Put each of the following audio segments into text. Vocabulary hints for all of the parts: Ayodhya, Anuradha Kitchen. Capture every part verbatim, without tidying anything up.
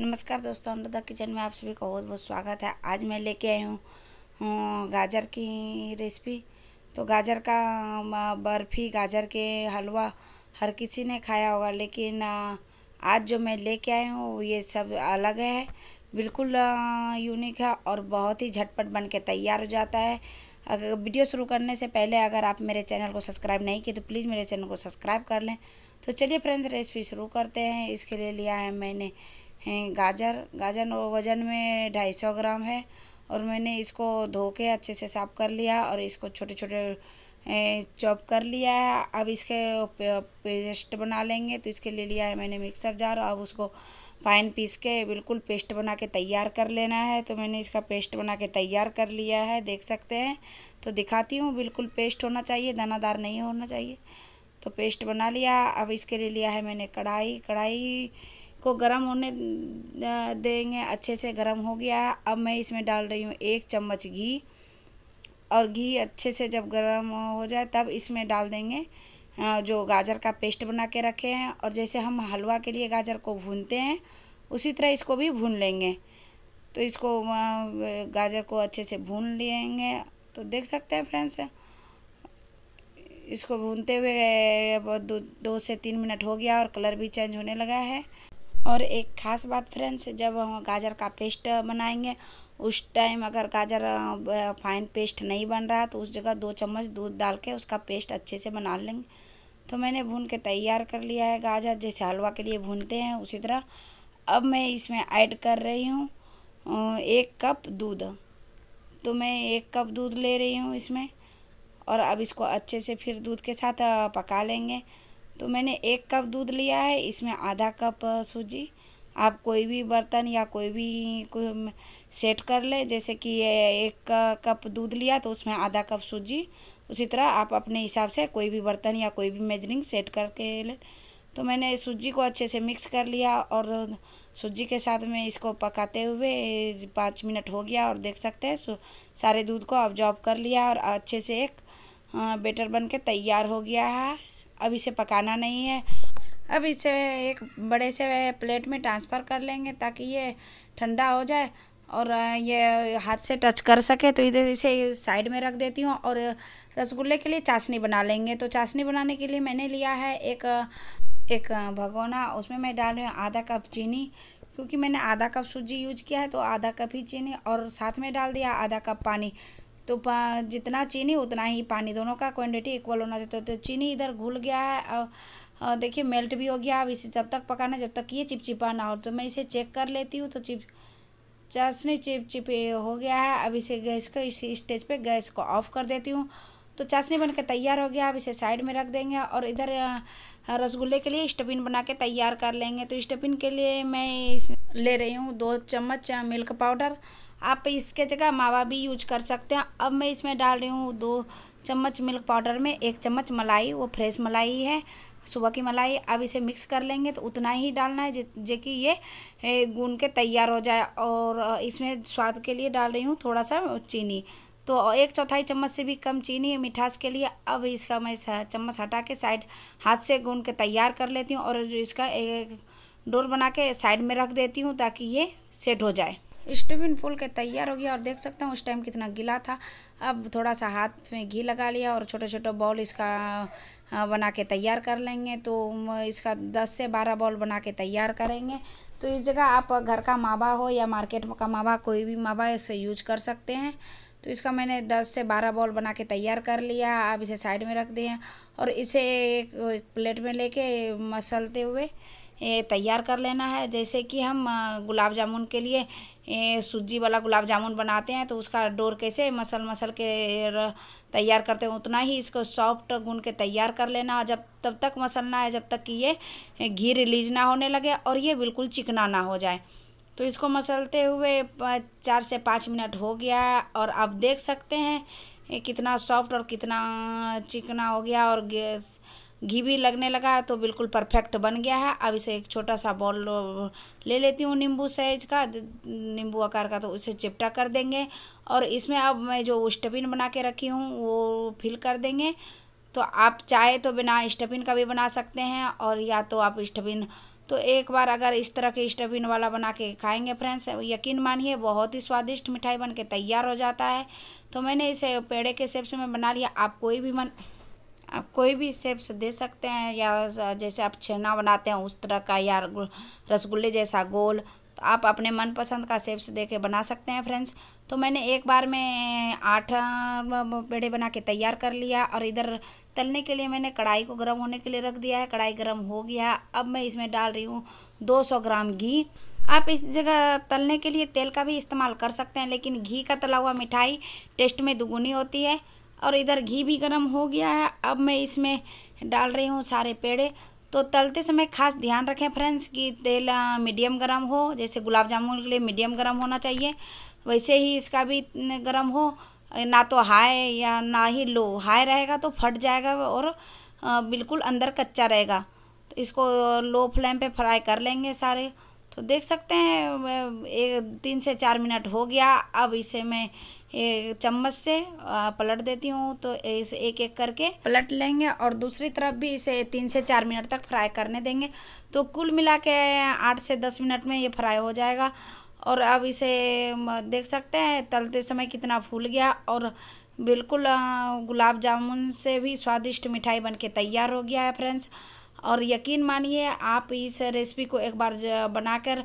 नमस्कार दोस्तों, अनुराधा किचन में आप सभी का बहुत बहुत स्वागत है। आज मैं लेके आई हूँ गाजर की रेसिपी। तो गाजर का बर्फ़ी, गाजर के हलवा हर किसी ने खाया होगा, लेकिन आज जो मैं लेके आई हूँ ये सब अलग है, बिल्कुल यूनिक है और बहुत ही झटपट बन के तैयार हो जाता है। अगर वीडियो शुरू करने से पहले अगर आप मेरे चैनल को सब्सक्राइब नहीं किए तो प्लीज़ मेरे चैनल को सब्सक्राइब कर लें। तो चलिए फ्रेंड्स, रेसिपी शुरू करते हैं। इसके लिए लिया है मैंने हैं गाजर। गाजर वज़न में ढाई सौ ग्राम है और मैंने इसको धो के अच्छे से साफ़ कर लिया और इसको छोटे छोटे चॉप कर लिया है। अब इसके पेस्ट बना लेंगे। तो इसके लिए लिया है मैंने मिक्सर जार। अब उसको फाइन पीस के बिल्कुल पेस्ट बना के तैयार कर लेना है। तो मैंने इसका पेस्ट बना के तैयार कर लिया है, देख सकते हैं। तो दिखाती हूँ, बिल्कुल पेस्ट होना चाहिए, दानादार नहीं होना चाहिए। तो पेस्ट बना लिया। अब इसके लिए लिया है मैंने कढ़ाई। कढ़ाई को गरम होने देंगे, अच्छे से गरम हो गया। अब मैं इसमें डाल रही हूँ एक चम्मच घी। और घी अच्छे से जब गरम हो जाए तब इसमें डाल देंगे जो गाजर का पेस्ट बना के रखे हैं। और जैसे हम हलवा के लिए गाजर को भूनते हैं उसी तरह इसको भी भून लेंगे। तो इसको गाजर को अच्छे से भून लेंगे। तो देख सकते हैं फ्रेंड्स, इसको भूनते हुए दो, दो से तीन मिनट हो गया और कलर भी चेंज होने लगा है। और एक ख़ास बात फ्रेंड्स, जब हम गाजर का पेस्ट बनाएंगे उस टाइम अगर गाजर फाइन पेस्ट नहीं बन रहा तो उस जगह दो चम्मच दूध डाल के उसका पेस्ट अच्छे से बना लेंगे। तो मैंने भून के तैयार कर लिया है गाजर, जैसे हलवा के लिए भूनते हैं उसी तरह। अब मैं इसमें ऐड कर रही हूँ एक कप दूध। तो मैं एक कप दूध ले रही हूँ इसमें। और अब इसको अच्छे से फिर दूध के साथ पका लेंगे। तो मैंने एक कप दूध लिया है, इसमें आधा कप सूजी। आप कोई भी बर्तन या कोई भी कोई सेट कर लें, जैसे कि एक कप दूध लिया तो उसमें आधा कप सूजी। उसी तरह आप अपने हिसाब से कोई भी बर्तन या कोई भी मेजरिंग सेट करके लें। तो मैंने सूजी को अच्छे से मिक्स कर लिया और सूजी के साथ में इसको पकाते हुए पाँच मिनट हो गया। और देख सकते हैं सारे दूध को ऑब्जॉर्ब कर लिया और अच्छे से एक बैटर बन के तैयार हो गया है। अब इसे पकाना नहीं है। अब इसे एक बड़े से प्लेट में ट्रांसफ़र कर लेंगे ताकि ये ठंडा हो जाए और ये हाथ से टच कर सके। तो इधर इसे साइड में रख देती हूँ। और रसगुल्ले के लिए चाशनी बना लेंगे। तो चाशनी बनाने के लिए मैंने लिया है एक एक भगोना। उसमें मैं डाल रही हूँ आधा कप चीनी, क्योंकि मैंने आधा कप सूजी यूज किया है तो आधा कप ही चीनी। और साथ में डाल दिया आधा कप पानी। तो पा, जितना चीनी उतना ही पानी, दोनों का क्वांटिटी इक्वल होना चाहिए। तो, तो चीनी इधर घुल गया है और देखिए मेल्ट भी हो गया। अब इसे तब तक पकाना जब तक ये चिपचिपा ना हो। तो मैं इसे चेक कर लेती हूँ। तो चिप चाशनी चिपचिपे हो गया है। अब इसे गैस को इस स्टेज पे गैस को ऑफ कर देती हूँ। तो चाशनी बनके तैयार हो गया। अब इसे साइड में रख देंगे। और इधर रसगुल्ले के लिए स्टफिंग बना के तैयार कर लेंगे। तो स्टफिंग के लिए मैं इस ले रही हूँ दो चम्मच मिल्क पाउडर। आप इसके जगह मावा भी यूज कर सकते हैं। अब मैं इसमें डाल रही हूँ दो चम्मच मिल्क पाउडर में एक चम्मच मलाई, वो फ्रेश मलाई है, सुबह की मलाई। अब इसे मिक्स कर लेंगे। तो उतना ही डालना है जो कि ये गून के तैयार हो जाए। और इसमें स्वाद के लिए डाल रही हूँ थोड़ा सा चीनी, तो एक चौथाई चम्मच से भी कम चीनी मिठास के लिए। अब इसका मैं चम्मच हटा के साइड हाथ से गून के तैयार कर लेती हूँ। और इसका एक डोल बना के साइड में रख देती हूँ ताकि ये सेट हो जाए। स्टफिंग फूल के तैयार हो गया। और देख सकते हैं उस टाइम कितना गीला था। अब थोड़ा सा हाथ में घी लगा लिया और छोटे छोटे बॉल इसका बना के तैयार कर लेंगे। तो इसका दस से बारह बॉल बना के तैयार करेंगे। तो इस जगह आप घर का मावा हो या मार्केट का मावा, कोई भी मावा इसे यूज कर सकते हैं। तो इसका मैंने दस से बारह बॉल बना के तैयार कर लिया। अब इसे साइड में रख दिए और इसे एक, एक प्लेट में लेके मसलते हुए ये तैयार कर लेना है। जैसे कि हम गुलाब जामुन के लिए ये सूजी वाला गुलाब जामुन बनाते हैं तो उसका डोर कैसे मसल मसल के तैयार करते हैं, उतना ही इसको सॉफ्ट गूंद के तैयार कर लेना। जब तब तक मसलना है जब तक कि ये घी रिलीज ना होने लगे और ये बिल्कुल चिकना ना हो जाए। तो इसको मसलते हुए चार से पाँच मिनट हो गया। और आप देख सकते हैं कितना सॉफ्ट और कितना चिकना हो गया और घी भी लगने लगा। तो बिल्कुल परफेक्ट बन गया है। अब इसे एक छोटा सा बॉल ले लेती हूँ नींबू साइज़ का, नींबू आकार का। तो उसे चिपटा कर देंगे और इसमें अब मैं जो स्टफिंग बना के रखी हूँ वो फिल कर देंगे। तो आप चाहे तो बिना स्टफिंग का भी बना सकते हैं और या तो आप स्टफिंग तो एक बार अगर इस तरह के स्टफिन वाला बना के खाएंगे फ्रेंड्स, यकीन मानिए बहुत ही स्वादिष्ट मिठाई बनके तैयार हो जाता है। तो मैंने इसे पेड़े के शेप से मैं बना लिया। आप कोई भी मन आप कोई भी शेप्स दे सकते हैं, या जैसे आप छेना बनाते हैं उस तरह का, या रसगुल्ले जैसा गोल, तो आप अपने मनपसंद का शेप्स दे के बना सकते हैं फ्रेंड्स। तो मैंने एक बार में आठ पेड़े बना के तैयार कर लिया। और इधर तलने के लिए मैंने कढ़ाई को गर्म होने के लिए रख दिया है। कढ़ाई गर्म हो गया। अब मैं इसमें डाल रही हूँ दो सौ ग्राम घी। आप इस जगह तलने के लिए तेल का भी इस्तेमाल कर सकते हैं, लेकिन घी का तला हुआ मिठाई टेस्ट में दुगुनी होती है। और इधर घी भी गर्म हो गया है। अब मैं इसमें डाल रही हूँ सारे पेड़े। तो तलते समय खास ध्यान रखें फ्रेंड्स कि तेल मीडियम गर्म हो, जैसे गुलाब जामुन के लिए मीडियम गर्म होना चाहिए वैसे ही इसका भी गर्म हो, ना तो हाई या ना ही लो। हाई रहेगा तो फट जाएगा और बिल्कुल अंदर कच्चा रहेगा। तो इसको लो फ्लेम पे फ्राई कर लेंगे सारे। तो देख सकते हैं एक तीन से चार मिनट हो गया। अब इसे मैं एक चम्मच से पलट देती हूँ। तो इसे एक एक करके पलट लेंगे और दूसरी तरफ भी इसे तीन से चार मिनट तक फ्राई करने देंगे। तो कुल मिला के आठ से दस मिनट में ये फ्राई हो जाएगा। और अब इसे देख सकते हैं तलते समय कितना फूल गया, और बिल्कुल गुलाब जामुन से भी स्वादिष्ट मिठाई बनके तैयार हो गया है फ्रेंड्स। और यकीन मानिए आप इस रेसिपी को एक बार बनाकर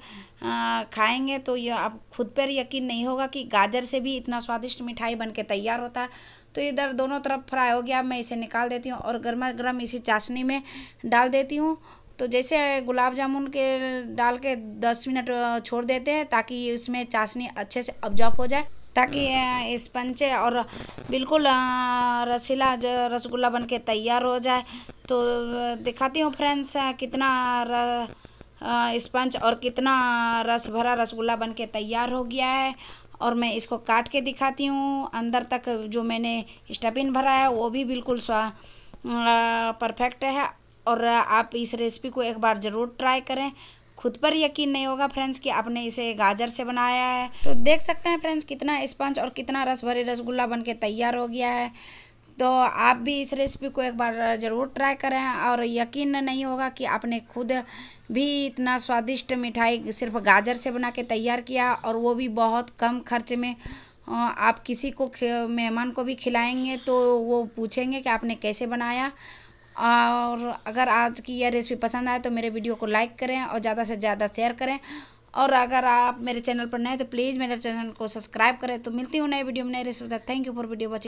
खाएंगे तो ये आप खुद पर यकीन नहीं होगा कि गाजर से भी इतना स्वादिष्ट मिठाई बनके तैयार होता है। तो इधर दोनों तरफ फ्राई हो गया। मैं इसे निकाल देती हूँ और गर्मा गर्म इसी चाशनी में डाल देती हूँ। तो जैसे गुलाब जामुन के डाल के दस मिनट छोड़ देते हैं ताकि इसमें चाशनी अच्छे से अब्जॉर्ब हो जाए, ताकि स्पंज और बिल्कुल रसीला रसगुल्ला बनके तैयार हो जाए। तो दिखाती हूँ फ्रेंड्स कितना स्पंज और कितना रस भरा रसगुल्ला बनके तैयार हो गया है। और मैं इसको काट के दिखाती हूँ। अंदर तक जो मैंने स्टफिंग भरा है वो भी बिल्कुल स्वा परफेक्ट है। और आप इस रेसिपी को एक बार ज़रूर ट्राई करें, खुद पर यकीन नहीं होगा फ्रेंड्स कि आपने इसे गाजर से बनाया है। तो देख सकते हैं फ्रेंड्स कितना स्पंज और कितना रस भरे रसगुल्ला बनके तैयार हो गया है। तो आप भी इस रेसिपी को एक बार ज़रूर ट्राई करें और यकीन नहीं होगा कि आपने खुद भी इतना स्वादिष्ट मिठाई सिर्फ गाजर से बना के तैयार किया, और वो भी बहुत कम खर्च में। आप किसी को मेहमान को भी खिलाएंगे तो वो पूछेंगे कि आपने कैसे बनाया। और अगर आज की यह रेसिपी पसंद आए तो मेरे वीडियो को लाइक करें और ज़्यादा से ज़्यादा शेयर करें। और अगर आप मेरे चैनल पर नए तो प्लीज़ मेरे चैनल को सब्सक्राइब करें। तो मिलती हूँ नए वीडियो में नए recipe. Thank you for video watching.